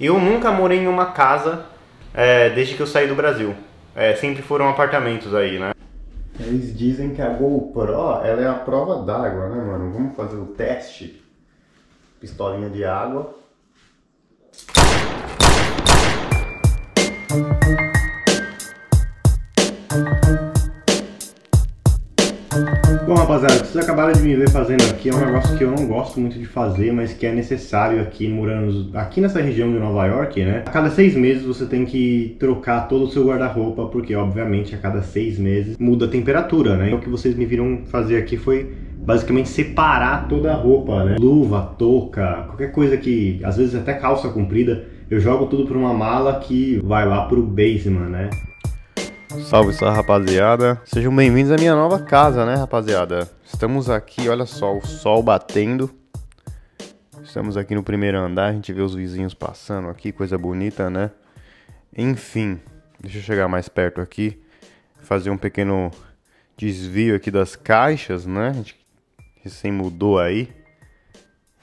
Eu nunca morei em uma casa desde que eu saí do Brasil. Sempre foram apartamentos aí, né? Eles dizem que a GoPro, ela é a prova d'água, né, mano? Vamos fazer o teste. Pistolinha de água. Bom, rapaziada, vocês acabaram de me ver fazendo aqui, é um negócio que eu não gosto muito de fazer, mas que é necessário aqui, morando aqui nessa região de Nova York, né? A cada 6 meses você tem que trocar todo o seu guarda-roupa, porque obviamente a cada 6 meses muda a temperatura, né? Então, o que vocês me viram fazer aqui foi basicamente separar toda a roupa, né? Luva, touca, qualquer coisa que, às vezes até calça comprida, eu jogo tudo pra uma mala que vai lá pro basement, né? Salve, salve, rapaziada. Sejam bem-vindos à minha nova casa, né, rapaziada? Estamos aqui, olha só, o sol batendo. Estamos aqui no primeiro andar, a gente vê os vizinhos passando aqui, coisa bonita, né? Enfim, deixa eu chegar mais perto aqui. Fazer um pequeno desvio aqui das caixas, né? A gente recém mudou aí.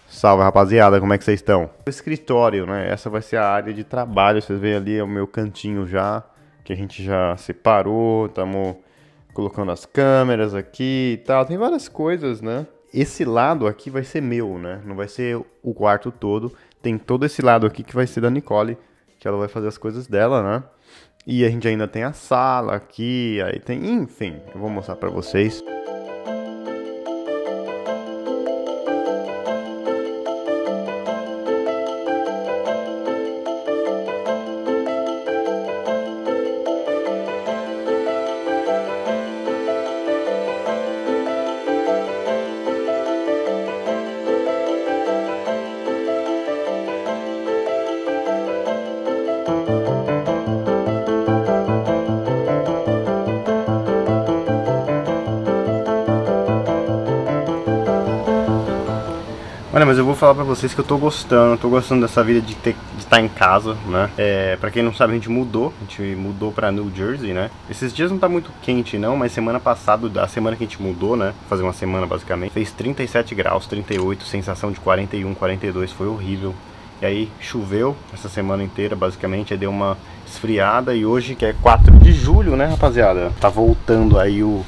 Salve, rapaziada, como é que vocês estão? O escritório, né? Essa vai ser a área de trabalho, vocês veem ali, é o meu cantinho já. Que a gente já separou, estamos colocando as câmeras aqui e tal, tem várias coisas, né? Esse lado aqui vai ser meu, né? Não vai ser o quarto todo, tem todo esse lado aqui que vai ser da Nicole, que ela vai fazer as coisas dela, né? E a gente ainda tem a sala aqui, aí tem, enfim, eu vou mostrar pra vocês. Olha, mas eu vou falar pra vocês que eu tô gostando dessa vida de estar em casa, né? Pra quem não sabe, a gente mudou pra New Jersey, né? Esses dias não tá muito quente não, mas semana passada, a semana que a gente mudou, né? Fazer uma semana basicamente, fez 37 graus, 38, sensação de 41, 42, foi horrível. E aí choveu essa semana inteira basicamente, aí deu uma esfriada e hoje que é 4 de julho, né, rapaziada? Tá voltando aí o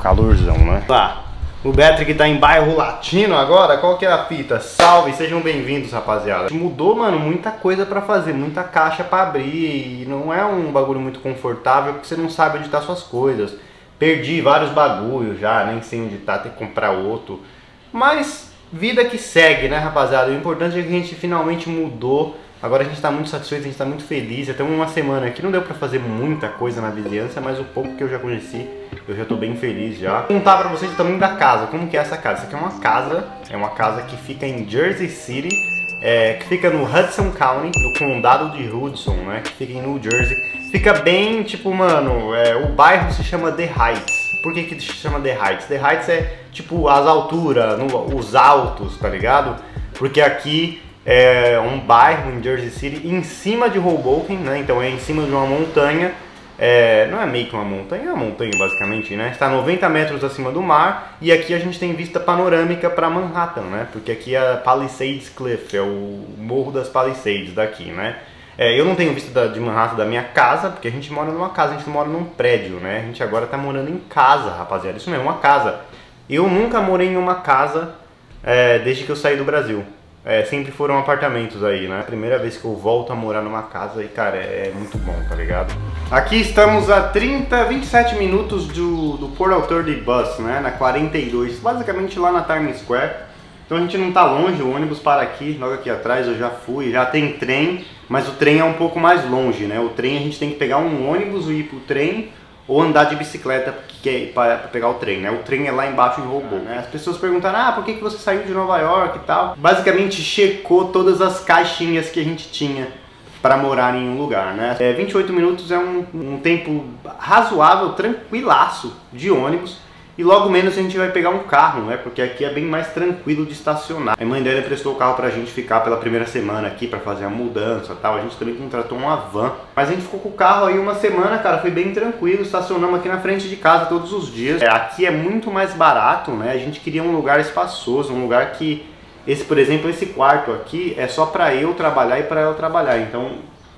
calorzão, né? Tá. O Patrick tá em bairro latino agora, qual que é a fita? Salve, sejam bem-vindos, rapaziada. Mudou, mano, muita coisa pra fazer, muita caixa pra abrir, e não é um bagulho muito confortável, porque você não sabe onde tá suas coisas. Perdi vários bagulhos já, nem sei onde tá, tem que comprar outro. Mas, vida que segue, né, rapaziada? O importante é que a gente finalmente mudou, agora a gente tá muito satisfeito, a gente tá muito feliz. Até uma semana aqui, não deu pra fazer muita coisa na vizinhança, mas o pouco que eu já conheci, eu já tô bem feliz já. Vou contar pra vocês o tamanho da casa, como que é essa casa. Essa aqui é uma casa que fica em Jersey City, que fica no Hudson County, no condado de Hudson, né, que fica em New Jersey. Fica bem, tipo, mano, o bairro se chama The Heights. Por que que se chama The Heights? The Heights é, tipo, as alturas, os altos, tá ligado? Porque aqui é um bairro em Jersey City, em cima de Hoboken, né, então é em cima de uma montanha. Não é meio que uma montanha basicamente, né? Está a 90 metros acima do mar. E aqui a gente tem vista panorâmica para Manhattan, né? Porque aqui é a Palisades Cliff, é o morro das Palisades daqui, né? Eu não tenho vista de Manhattan da minha casa, porque a gente mora numa casa, a gente não mora num prédio, né? A gente agora tá morando em casa, rapaziada, isso mesmo, uma casa. Eu nunca morei em uma casa desde que eu saí do Brasil. Sempre foram apartamentos aí, né? Primeira vez que eu volto a morar numa casa e, cara, é muito bom, tá ligado? Aqui estamos a 27 minutos do Port Authority Bus, né? Na 42, basicamente lá na Times Square. Então a gente não tá longe, o ônibus para aqui, logo aqui atrás eu já fui, já tem trem, mas o trem é um pouco mais longe, né? O trem a gente tem que pegar um ônibus e ir pro trem, ou andar de bicicleta para pegar o trem, né? O trem é lá embaixo em Hoboken, né? As pessoas perguntaram, ah, por que você saiu de Nova York e tal? Basicamente checou todas as caixinhas que a gente tinha para morar em um lugar, né? 28 minutos é um tempo razoável, tranquilaço de ônibus. E logo menos a gente vai pegar um carro, né? Porque aqui é bem mais tranquilo de estacionar. A mãe dela emprestou o carro pra gente ficar pela primeira semana aqui, pra fazer a mudança e tal. A gente também contratou uma van. Mas a gente ficou com o carro aí uma semana, cara, foi bem tranquilo. Estacionamos aqui na frente de casa todos os dias. Aqui é muito mais barato, né? A gente queria um lugar espaçoso, um lugar que Esse, por exemplo, esse quarto aqui é só para eu trabalhar e para ela trabalhar. Então,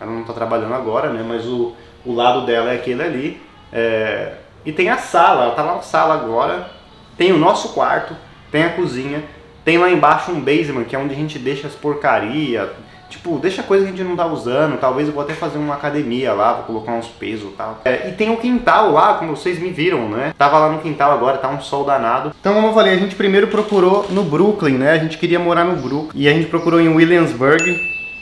ela não está trabalhando agora, né? Mas o lado dela é aquele ali. É... E tem a sala, ela está lá na sala agora. Tem o nosso quarto, tem a cozinha. Tem lá embaixo um basement, que é onde a gente deixa as porcarias. Tipo, deixa coisa que a gente não tá usando. Talvez eu vou até fazer uma academia lá, vou colocar uns pesos e tal. É, e tem um quintal lá, como vocês me viram, né? Tava lá no quintal agora, tá um sol danado. Então, como eu falei, a gente primeiro procurou no Brooklyn, né? A gente queria morar no Brooklyn. E a gente procurou em Williamsburg.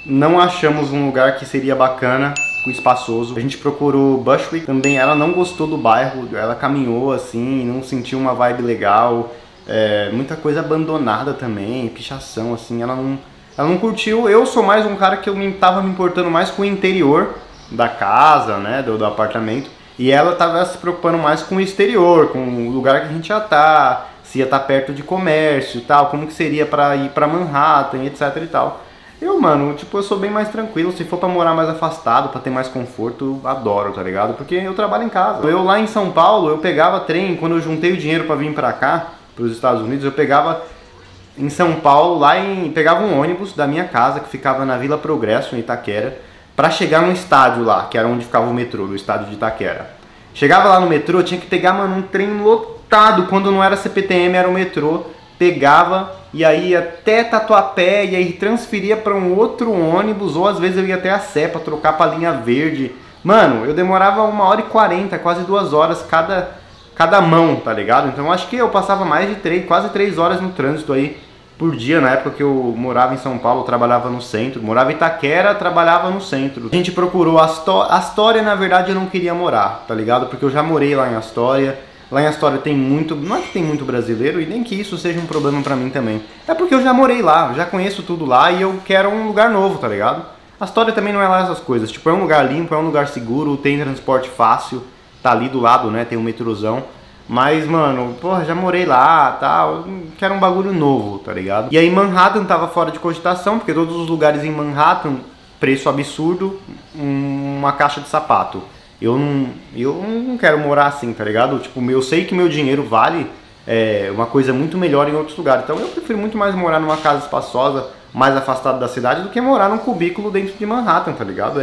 Não achamos um lugar que seria bacana, espaçoso. A gente procurou Bushwick também. Ela não gostou do bairro. Ela caminhou assim, não sentiu uma vibe legal. É, muita coisa abandonada também, pichação, assim. Ela não curtiu. Eu sou mais um cara que eu tava me importando mais com o interior da casa, né, do apartamento. E ela tava se preocupando mais com o exterior, com o lugar que a gente já tá, se ia estar perto de comércio e tal, como que seria pra ir pra Manhattan, etc e tal. Eu, mano, tipo, eu sou bem mais tranquilo. Se for pra morar mais afastado, pra ter mais conforto, adoro, tá ligado? Porque eu trabalho em casa. Eu lá em São Paulo, eu pegava trem, quando eu juntei o dinheiro pra vir pra cá, pros Estados Unidos, eu pegava... em São Paulo, pegava um ônibus da minha casa, que ficava na Vila Progresso, em Itaquera, pra chegar no estádio lá, que era onde ficava o metrô, o estádio de Itaquera. Chegava lá no metrô, tinha que pegar, mano, um trem lotado, quando não era CPTM, era o metrô, pegava, e aí ia até Tatuapé, e aí transferia pra um outro ônibus, ou às vezes eu ia até a CEPA, trocar pra linha verde. Mano, eu demorava 1h40, quase 2 horas cada mão, tá ligado? Então acho que eu passava mais de quase 3 horas no trânsito aí por dia, na época que eu morava em São Paulo, trabalhava no centro, morava em Itaquera, trabalhava no centro. A gente procurou Astoria, na verdade eu não queria morar, tá ligado? Porque eu já morei lá em Astoria. Lá em Astoria tem muito, não é que tem muito brasileiro, e nem que isso seja um problema pra mim também. É porque eu já morei lá, já conheço tudo lá e eu quero um lugar novo, tá ligado? Astoria também não é lá essas coisas, tipo, é um lugar limpo, é um lugar seguro, tem transporte fácil. Tá ali do lado, né? Tem um metrozão. Mas, mano, porra, já morei lá, tal. Quero um bagulho novo, tá ligado? E aí Manhattan tava fora de cogitação, porque todos os lugares em Manhattan, preço absurdo, uma caixa de sapato. Eu não quero morar assim, tá ligado? Tipo, eu sei que meu dinheiro vale uma coisa muito melhor em outros lugares. Então eu prefiro muito mais morar numa casa espaçosa, mais afastada da cidade, do que morar num cubículo dentro de Manhattan, tá ligado?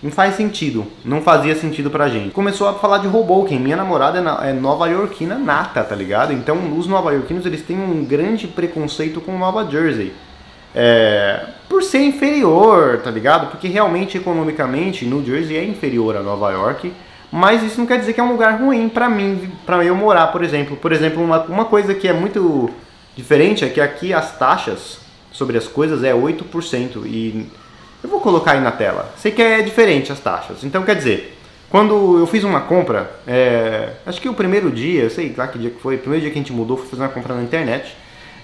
Não faz sentido, não fazia sentido pra gente. Começou a falar de Hoboken, minha namorada é nova-iorquina nata, tá ligado? Então os nova-iorquinos, eles têm um grande preconceito com Nova Jersey. Por ser inferior, tá ligado? Porque realmente, economicamente, New Jersey é inferior a Nova York. Mas isso não quer dizer que é um lugar ruim pra mim, pra eu morar, por exemplo. Por exemplo, uma coisa que é muito diferente é que aqui as taxas sobre as coisas é 8% e... eu vou colocar aí na tela. Sei que é diferente as taxas. Então, quer dizer, quando eu fiz uma compra, acho que o primeiro dia, eu sei lá que dia que foi, o primeiro dia que a gente mudou, fui fazer uma compra na internet.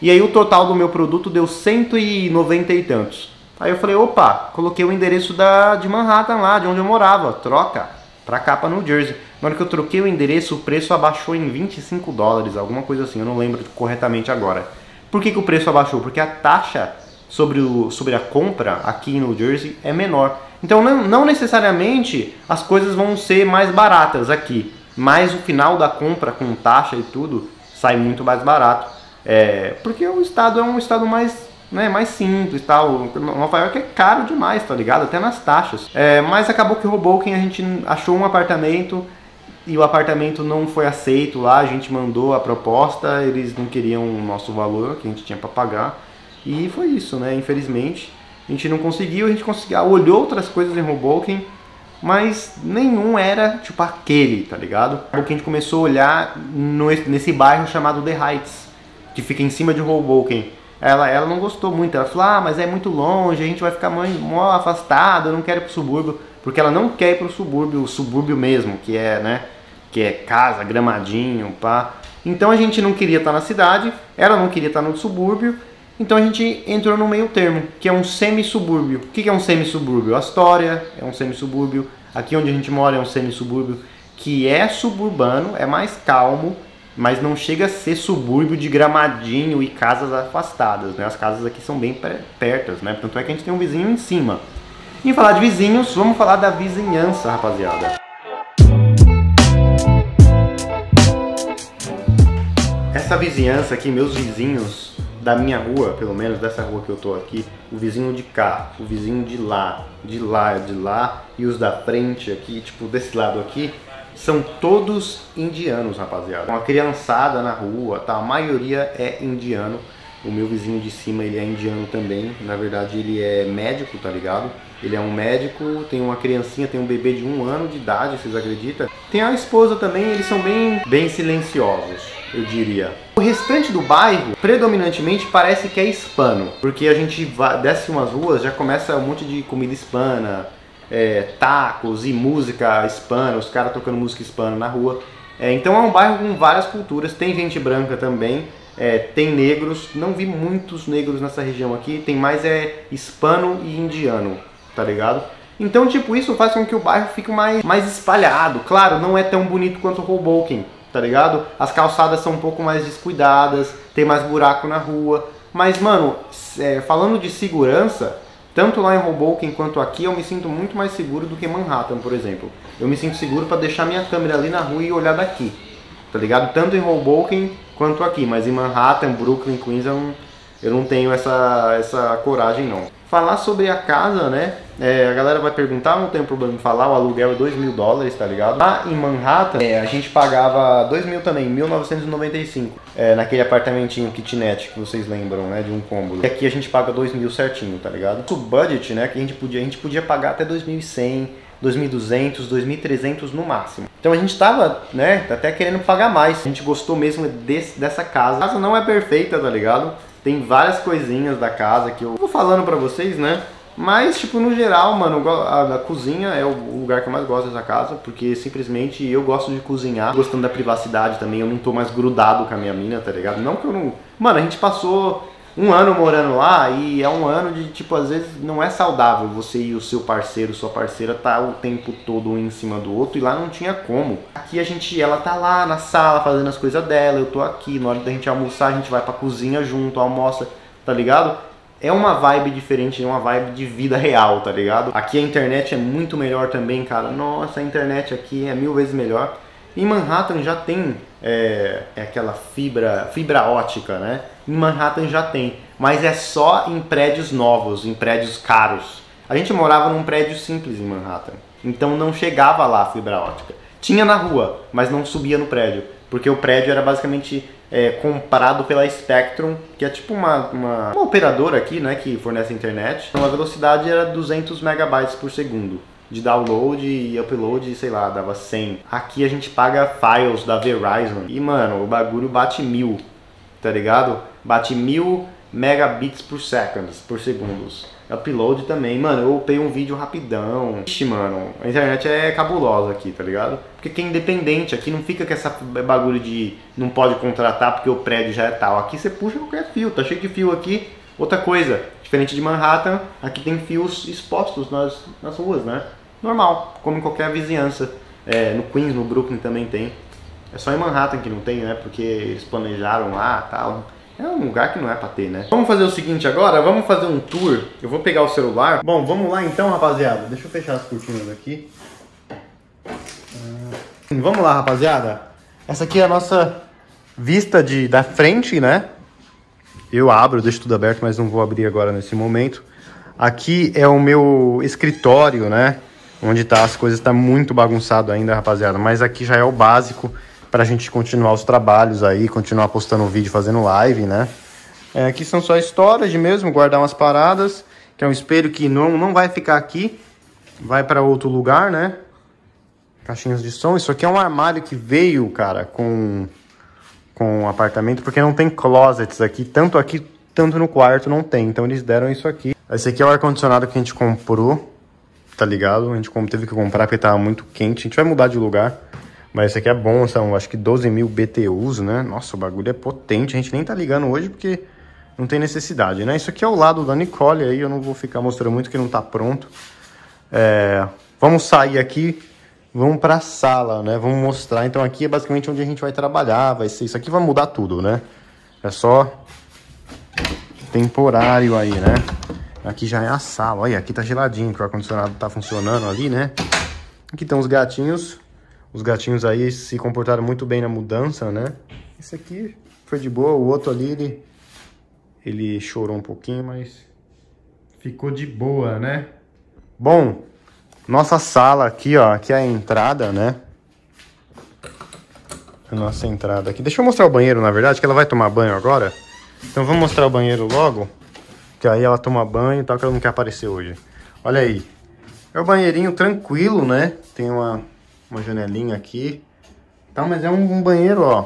E aí o total do meu produto deu 190 e tantos. Aí eu falei, opa, coloquei o endereço de Manhattan lá, de onde eu morava. Troca pra cá, pra New Jersey. Na hora que eu troquei o endereço, o preço abaixou em 25 dólares, alguma coisa assim. Eu não lembro corretamente agora. Por que o preço abaixou? Porque a taxa... sobre a compra aqui em New Jersey é menor. Então não necessariamente as coisas vão ser mais baratas aqui, mas o final da compra com taxa e tudo sai muito mais barato. Porque o estado é um estado mais, né, mais simples, tal. Nova York é caro demais, tá ligado? Até nas taxas. Mas acabou que Hoboken a gente achou um apartamento e o apartamento não foi aceito lá, a gente mandou a proposta, eles não queriam o nosso valor que a gente tinha para pagar. E foi isso, né? Infelizmente, a gente não conseguiu, a gente olhou outras coisas em Hoboken, mas nenhum era, tipo, aquele, tá ligado? Porque a gente começou a olhar nesse bairro chamado The Heights, que fica em cima de Hoboken. Ela não gostou muito, ela falou, ah, mas é muito longe, a gente vai ficar mó afastado, eu não quero ir pro subúrbio, porque ela não quer ir pro subúrbio, o subúrbio mesmo, que é, né, que é casa, gramadinho, pá. Então a gente não queria estar na cidade, ela não queria estar no subúrbio. Então a gente entrou no meio termo, que é um semi-subúrbio. O que é um semi-subúrbio? Astoria é um semi-subúrbio. Aqui onde a gente mora é um semi-subúrbio, que é suburbano, é mais calmo, mas não chega a ser subúrbio de gramadinho e casas afastadas, né? As casas aqui são bem pertas, né? Tanto é que a gente tem um vizinho em cima. E falar de vizinhos, vamos falar da vizinhança, rapaziada. Essa vizinhança aqui, meus vizinhos... da minha rua, pelo menos dessa rua que eu tô aqui, o vizinho de cá, o vizinho de lá, de lá, de lá, e os da frente aqui, tipo desse lado aqui, são todos indianos, rapaziada. Uma criançada na rua, tá? A maioria é indiano. O meu vizinho de cima, ele é indiano também. Na verdade, ele é médico, tá ligado? Ele é um médico, tem uma criancinha, tem um bebê de 1 ano de idade, vocês acreditam? Tem a esposa também, eles são bem silenciosos, eu diria. O restante do bairro, predominantemente, parece que é hispano. Porque a gente desce umas ruas, já começa um monte de comida hispana, tacos e música hispana, os caras tocando música hispana na rua. Então é um bairro com várias culturas, tem gente branca também. Tem negros, não vi muitos negros nessa região aqui, tem mais hispano e indiano, tá ligado? Então, tipo, isso faz com que o bairro fique mais espalhado. Claro, não é tão bonito quanto o Hoboken, tá ligado? As calçadas são um pouco mais descuidadas, tem mais buraco na rua. Mas, mano, falando de segurança, tanto lá em Hoboken quanto aqui, eu me sinto muito mais seguro do que Manhattan, por exemplo. Eu me sinto seguro pra deixar minha câmera ali na rua e olhar daqui, tá ligado? Tanto em Hoboken quanto aqui, mas em Manhattan, Brooklyn, Queens, eu não tenho essa coragem, não. Falar sobre a casa, né? A galera vai perguntar, não tem problema em falar, o aluguel é $2.000, tá ligado? Lá em Manhattan, a gente pagava $2.000 também, R$1.995, naquele apartamentinho kitnet que vocês lembram, né? De um cômodo. E aqui a gente paga $2.000 certinho, tá ligado? Nosso budget, né? Que a gente podia pagar até $2.100. 2.200, 2.300 no máximo. Então a gente tava, né, até querendo pagar mais. A gente gostou mesmo dessa casa. A casa não é perfeita, tá ligado? Tem várias coisinhas da casa que eu vou falando pra vocês, né? Mas, tipo, no geral, mano, a cozinha é o lugar que eu mais gosto dessa casa. Porque, simplesmente, eu gosto de cozinhar. Gostando da privacidade também. Eu não tô mais grudado com a minha mina, tá ligado? Não que eu não... Mano, a gente passou 1 ano morando lá e é 1 ano de, tipo, às vezes não é saudável você e o seu parceiro, sua parceira tá o tempo todo um em cima do outro, e lá não tinha como. Aqui a gente, ela tá lá na sala fazendo as coisas dela, eu tô aqui, na hora da gente almoçar a gente vai pra cozinha junto, almoça, tá ligado? É uma vibe diferente, é uma vibe de vida real, tá ligado? Aqui a internet é muito melhor também, cara. Nossa, a internet aqui é 1000 vezes melhor. Em Manhattan já tem aquela fibra ótica, né? Em Manhattan já tem, mas é só em prédios novos, em prédios caros. A gente morava num prédio simples em Manhattan, então não chegava lá a fibra ótica. Tinha na rua, mas não subia no prédio, porque o prédio era basicamente comprado pela Spectrum, que é tipo uma operadora aqui, né, que fornece internet. Então a velocidade era 200 megabytes por segundo. De download e upload, sei lá, dava 100. Aqui a gente paga files da Verizon. E, mano, o bagulho bate 1000, tá ligado? Bate 1000 megabits por segundos. Upload também. Mano, eu upei um vídeo rapidão. Ixi, mano, a internet é cabulosa aqui, tá ligado? Porque aqui é independente, aqui não fica com essa bagulho de não pode contratar porque o prédio já é tal. Aqui você puxa qualquer fio, tá cheio de fio aqui. Outra coisa, diferente de Manhattan, aqui tem fios expostos nas ruas, né? Normal, como em qualquer vizinhança. No Queens, no Brooklyn também tem. É só em Manhattan que não tem, né? Porque eles planejaram lá e tal. É um lugar que não é pra ter, né? Vamos fazer o seguinte agora, vamos fazer um tour. Eu vou pegar o celular. Bom, vamos lá então, rapaziada. Deixa eu fechar as cortinas aqui. Vamos lá, rapaziada. Essa aqui é a nossa vista da frente, né? Eu abro, deixo tudo aberto, mas não vou abrir agora nesse momento. Aqui é o meu escritório, né? Onde tá as coisas, tá muito bagunçado ainda, rapaziada. Mas aqui já é o básico pra gente continuar os trabalhos aí, continuar postando vídeo, fazendo live, né? Aqui são só storage mesmo, guardar umas paradas. Que é um espelho que não vai ficar aqui, vai pra outro lugar, né? Caixinhas de som. Isso aqui é um armário que veio, cara, com o apartamento, porque não tem closets aqui, tanto no quarto não tem, então eles deram isso aqui. Esse aqui é o ar-condicionado que a gente comprou, tá ligado? A gente teve que comprar porque tava muito quente, a gente vai mudar de lugar, mas esse aqui é bom, são acho que 12.000 BTUs, né? Nossa, o bagulho é potente, a gente nem tá ligando hoje porque não tem necessidade, né? Isso aqui é o lado da Nicole, aí eu não vou ficar mostrando muito que não tá pronto. Vamos sair aqui. Vamos pra sala, né? Vamos mostrar. Então aqui é basicamente onde a gente vai trabalhar. Vai ser isso aqui, vai mudar tudo, né? É só temporário aí, né? Aqui já é a sala. Olha, aqui tá geladinho, que o ar-condicionado tá funcionando ali, né? Aqui estão os gatinhos. Os gatinhos aí se comportaram muito bem na mudança, né? Esse aqui foi de boa. O outro ali, ele Ele chorou um pouquinho, mas ficou de boa, né? Bom, nossa sala aqui, ó. Aqui é a entrada, né? A nossa entrada aqui. Deixa eu mostrar o banheiro, na verdade, que ela vai tomar banho agora. Então vou mostrar o banheiro logo, que aí ela toma banho e tal, que ela não quer aparecer hoje. Olha aí. É um banheirinho tranquilo, né? Tem uma janelinha aqui. Tá, mas é um banheiro, ó.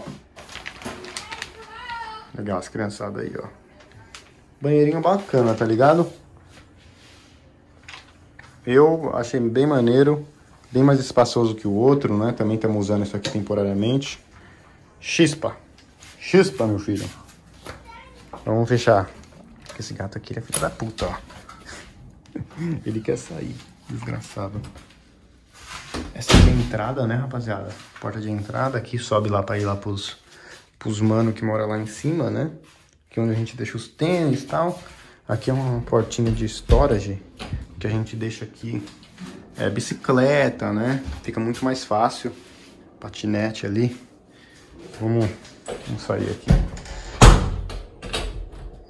Legal, as criançadas aí, ó. Banheirinho bacana, tá ligado? Eu achei bem maneiro. Bem mais espaçoso que o outro, né? Também estamos usando isso aqui temporariamente. Chispa. Chispa, meu filho. Vamos fechar. Esse gato aqui, ele é filho da puta, ó. Ele quer sair. Desgraçado. Essa aqui é a entrada, né, rapaziada? Porta de entrada aqui. Sobe lá pra ir lá pros mano que mora lá em cima, né? Aqui é onde a gente deixa os tênis e tal. Aqui é uma portinha de storage que a gente deixa aqui. É, bicicleta, né? Fica muito mais fácil. Patinete ali. Vamos sair aqui.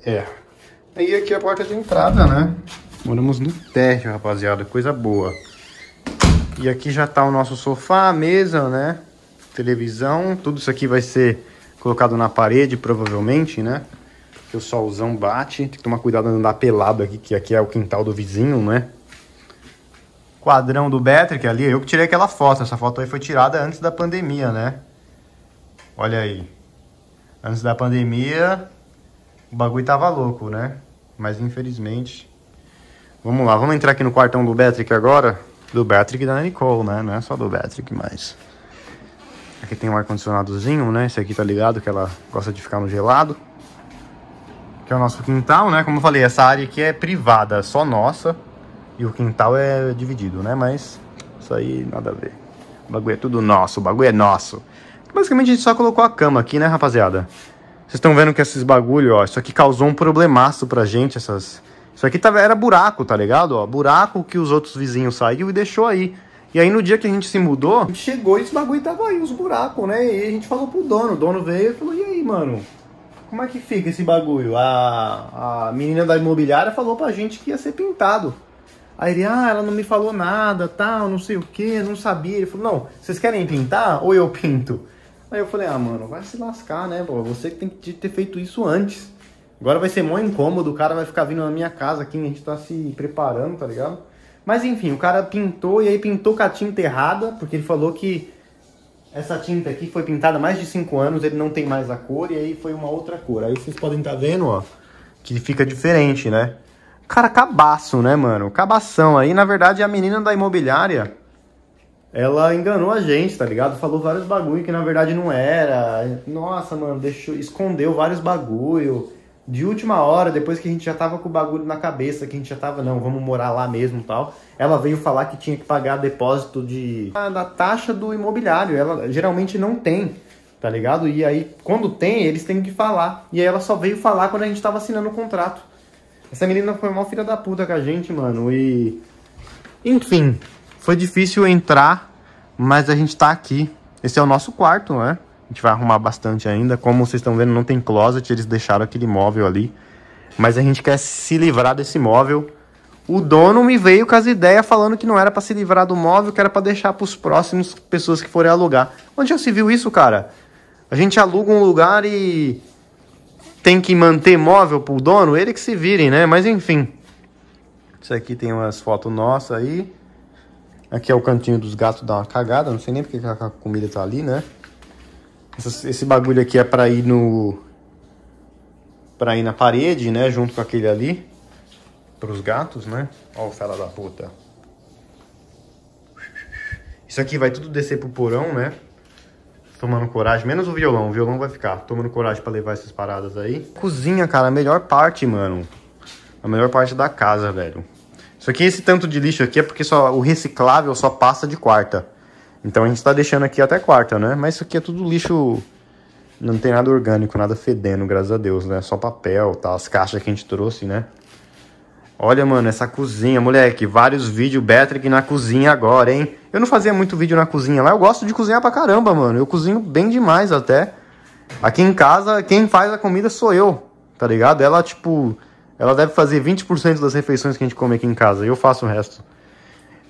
É. Aí aqui é a porta de entrada, né? Moramos no térreo, rapaziada. Coisa boa. E aqui já tá o nosso sofá, mesa, né? Televisão. Tudo isso aqui vai ser colocado na parede, provavelmente, né? Que o solzão bate. Tem que tomar cuidado de andar pelado aqui, que aqui é o quintal do vizinho, né? Quadrão do Patrick ali, eu que tirei aquela foto. Essa foto aí foi tirada antes da pandemia, né? Olha aí. Antes da pandemia, o bagulho tava louco, né? Mas infelizmente... Vamos lá, vamos entrar aqui no quartão do Patrick agora. Do Patrick e da Nicole, né? Não é só do Patrick, mas... Aqui tem um ar-condicionadozinho, né? Esse aqui tá ligado, que ela gosta de ficar no gelado. Que é o nosso quintal, né? Como eu falei, essa área aqui é privada, só nossa. E o quintal é dividido, né? Mas isso aí nada a ver. O bagulho é tudo nosso, o bagulho é nosso. Basicamente a gente só colocou a cama aqui, né, rapaziada? Vocês estão vendo que esses bagulho, ó, isso aqui causou um problemaço pra gente, essas... Isso aqui era buraco, tá ligado? Ó, buraco que os outros vizinhos saíram e deixou aí. E aí no dia que a gente se mudou, a gente chegou e esse bagulho tava aí, os buracos, né? E a gente falou pro dono, o dono veio e falou, e aí, mano? Como é que fica esse bagulho? A menina da imobiliária falou pra gente que ia ser pintado. Aí ele, ah, ela não me falou nada, tal, não sei o que, não sabia. Ele falou, não, vocês querem pintar ou eu pinto? Aí eu falei, ah, mano, vai se lascar, né, pô? Você tem que ter feito isso antes. Agora vai ser mó incômodo, o cara vai ficar vindo na minha casa aqui, a gente tá se preparando, tá ligado? Mas enfim, o cara pintou e aí pintou com a tinta errada, porque ele falou que essa tinta aqui foi pintada há mais de 5 anos, ele não tem mais a cor e aí foi uma outra cor. Aí vocês podem estar vendo, ó, que fica diferente, né? Cara, cabaço, né, mano? Cabação. Aí, na verdade, a menina da imobiliária, ela enganou a gente, tá ligado? Falou vários bagulho que, na verdade, não era. Nossa, mano, escondeu vários bagulho. De última hora, depois que a gente já tava com o bagulho na cabeça, que a gente já tava, não, vamos morar lá mesmo e tal, ela veio falar que tinha que pagar depósito da taxa do imobiliário. Ela geralmente não tem, tá ligado? E aí, quando tem, eles têm que falar. E aí ela só veio falar quando a gente tava assinando o contrato. Essa menina foi uma filha da puta com a gente, mano, e... Enfim, foi difícil entrar, mas a gente tá aqui. Esse é o nosso quarto, né? A gente vai arrumar bastante ainda. Como vocês estão vendo, não tem closet, eles deixaram aquele móvel ali. Mas a gente quer se livrar desse móvel. O dono me veio com as ideias falando que não era pra se livrar do móvel, que era pra deixar pros próximos pessoas que forem alugar. Onde já se viu isso, cara? A gente aluga um lugar e... Tem que manter móvel pro dono, ele que se vire, né? Mas enfim. Isso aqui tem umas fotos nossas aí. Aqui é o cantinho dos gatos dar uma cagada. Não sei nem porque a comida tá ali, né? Esse bagulho aqui é pra ir no... Pra ir na parede, né? Junto com aquele ali. Pros gatos, né? Ó o fela da puta. Isso aqui vai tudo descer pro porão, né? Tomando coragem, menos o violão vai ficar tomando coragem pra levar essas paradas aí. Cozinha, cara, a melhor parte, mano. A melhor parte da casa, velho. Isso aqui, esse tanto de lixo aqui é porque só o reciclável só passa de quarta. Então a gente tá deixando aqui até quarta, né? Mas isso aqui é tudo lixo, não tem nada orgânico, nada fedendo, graças a Deus, né? Só papel, tá? As caixas que a gente trouxe, né? Olha, mano, essa cozinha, moleque, vários vídeos Patrick na cozinha agora, hein? Eu não fazia muito vídeo na cozinha lá, eu gosto de cozinhar pra caramba, mano. Eu cozinho bem demais até. Aqui em casa, quem faz a comida sou eu. tá ligado? Ela, tipo, ela deve fazer 20% das refeições que a gente come aqui em casa, eu faço o resto.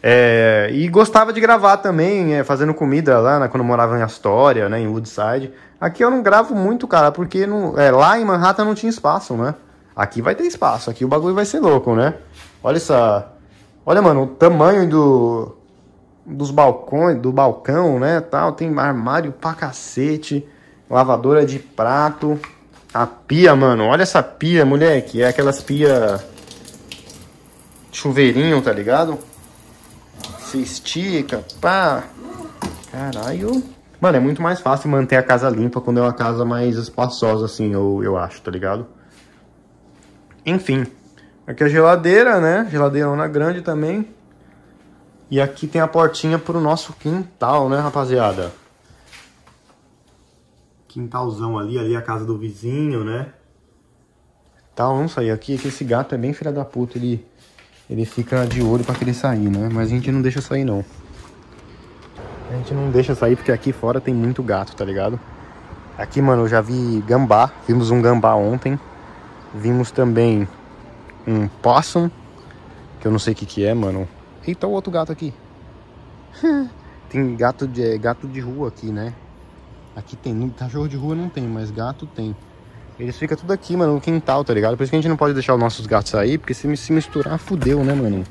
É, e gostava de gravar também, fazendo comida lá, quando eu morava em Astoria, né, em Woodside. Aqui eu não gravo muito, cara, porque não, lá em Manhattan não tinha espaço, né? Aqui vai ter espaço, aqui o bagulho vai ser louco, né? Olha essa... Olha, mano, o tamanho dos balcões, do balcão, né, tal. Tem armário pra cacete, lavadora de prato, a pia, mano. Olha essa pia, moleque, é aquelas pia chuveirinho, tá ligado? Se estica, pá. Caralho. Mano, é muito mais fácil manter a casa limpa quando é uma casa mais espaçosa, assim, eu acho, tá ligado? Enfim. Aqui a geladeira, né? Geladeirona grande também. E aqui tem a portinha pro nosso quintal, né, rapaziada? Quintalzão ali a casa do vizinho, né? Tal, vamos sair aqui, que esse gato é bem filha da puta, ele fica de olho pra querer sair, né? Mas a gente não deixa sair, não. A gente não deixa sair porque aqui fora tem muito gato, tá ligado? Aqui, mano, eu já vi gambá. Vimos um gambá ontem. Vimos também um possum, que eu não sei o que é, mano. Eita, o outro gato aqui. Tem gato de rua aqui, né? Aqui tem. Cachorro de rua não tem, mas gato tem. Eles ficam tudo aqui, mano, no quintal, tá ligado? Por isso que a gente não pode deixar os nossos gatos sair, porque se misturar, fudeu, né, mano?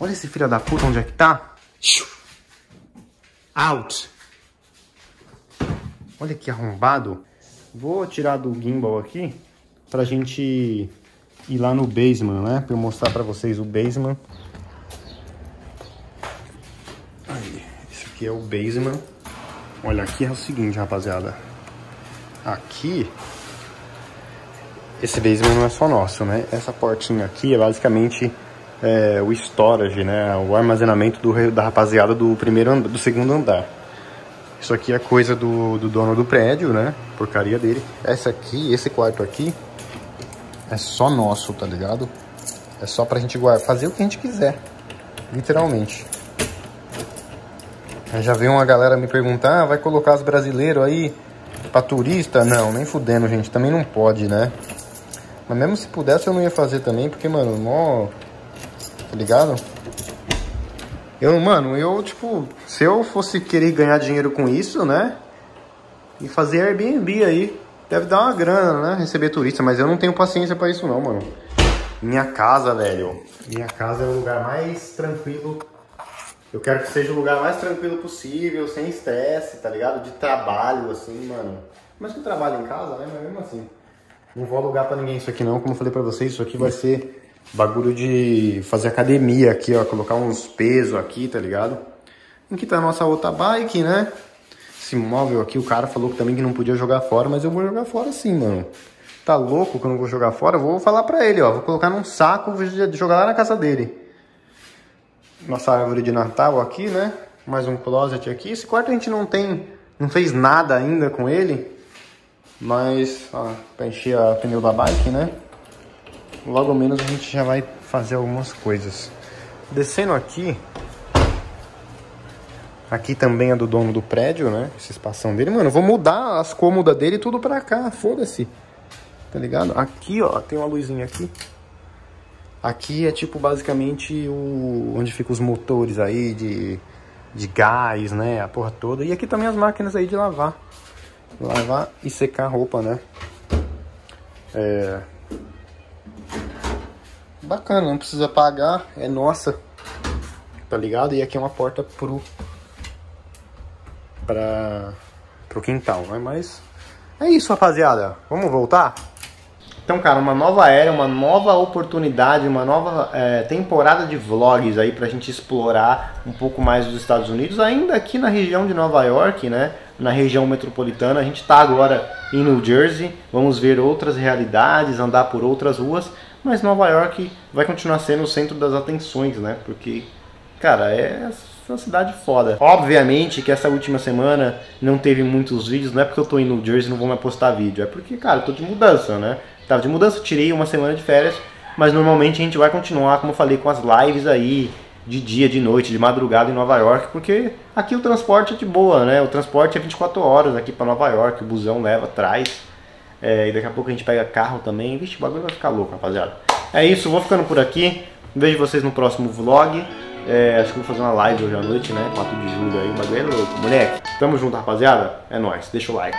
Olha esse filho da puta, onde é que tá? Out! Olha que arrombado. Vou tirar do gimbal aqui, pra gente ir lá no basement, né? Pra eu mostrar pra vocês o basement. Aí, esse aqui é o basement. Olha, aqui é o seguinte, rapaziada. Aqui, esse basement não é só nosso, né? Essa portinha aqui é basicamente o storage, né? O armazenamento da rapaziada do segundo andar. Isso aqui é coisa do dono do prédio, né? Porcaria dele. Essa aqui, esse quarto aqui, é só nosso, tá ligado? É só pra gente fazer o que a gente quiser, literalmente. Já veio uma galera me perguntar, vai colocar os brasileiros aí pra turista? Não, nem fudendo, gente. Também não pode, né? Mas mesmo se pudesse, eu não ia fazer também, porque, mano, mó... Tá ligado? Eu, tipo, se eu fosse querer ganhar dinheiro com isso, né? E fazer Airbnb aí. Deve dar uma grana, né? Receber turista, mas eu não tenho paciência pra isso não, mano. Minha casa, velho. Minha casa é o lugar mais tranquilo. Eu quero que seja o lugar mais tranquilo possível, sem estresse, tá ligado? De trabalho, assim, mano. Mas que eu trabalho em casa, né? Mas mesmo assim. Não vou alugar pra ninguém isso aqui não. Como eu falei pra vocês, isso aqui vai ser bagulho de fazer academia aqui, ó. Colocar uns pesos aqui, tá ligado? Aqui tá a nossa outra bike, né? Esse móvel aqui, o cara falou também que não podia jogar fora, mas eu vou jogar fora sim, mano. Tá louco que eu não vou jogar fora? Eu vou falar pra ele, ó. Vou colocar num saco, vou jogar lá na casa dele. Nossa árvore de Natal aqui, né? Mais um closet aqui. Esse quarto a gente não fez nada ainda com ele. Mas, ó, pra encher o pneu da bike, né? Logo menos a gente já vai fazer algumas coisas. Descendo aqui. Aqui também é do dono do prédio, né? Esse espação dele. Mano, eu vou mudar as cômodas dele tudo pra cá. Foda-se. Tá ligado? Aqui, ó, tem uma luzinha aqui. Aqui é tipo basicamente onde ficam os motores aí de gás, né? A porra toda. E aqui também as máquinas aí de lavar. Lavar e secar roupa, né? É... Bacana, não precisa pagar. É nossa. Tá ligado? E aqui é uma porta pro quintal, né? Mas é isso, rapaziada. Vamos voltar? Então, cara, uma nova era, uma nova oportunidade, uma nova temporada de vlogs aí pra gente explorar um pouco mais dos Estados Unidos, ainda aqui na região de Nova York, né? Na região metropolitana. A gente tá agora em New Jersey, vamos ver outras realidades, andar por outras ruas, mas Nova York vai continuar sendo o centro das atenções, né? Porque, cara, é uma cidade foda. Obviamente que essa última semana não teve muitos vídeos, não é porque eu tô em New Jersey e não vou mais postar vídeo, é porque, cara, eu tô de mudança, né? Tava de mudança, tirei uma semana de férias, mas normalmente a gente vai continuar, como eu falei, com as lives aí, de dia, de noite, de madrugada em Nova York, porque aqui o transporte é de boa, né? O transporte é 24 horas aqui pra Nova York, o busão leva, traz. E daqui a pouco a gente pega carro também. Vixe, o bagulho vai ficar louco, rapaziada. É isso, vou ficando por aqui. Vejo vocês no próximo vlog. Acho que vou fazer uma live hoje à noite, né? 4 de julho aí, o bagulho é louco, moleque. Tamo junto, rapaziada. É nóis, deixa o like.